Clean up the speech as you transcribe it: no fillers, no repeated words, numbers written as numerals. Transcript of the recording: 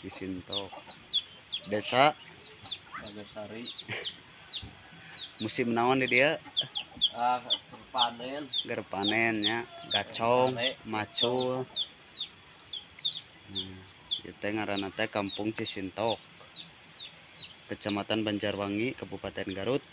Cisintok. Desa Bagasari. Musim naon di dia? Gerpanen. Gerpanennya gacong, macul. Kita ngaranna teh Kampung Cisintok, Kecamatan Banjarwangi, Kabupaten Garut.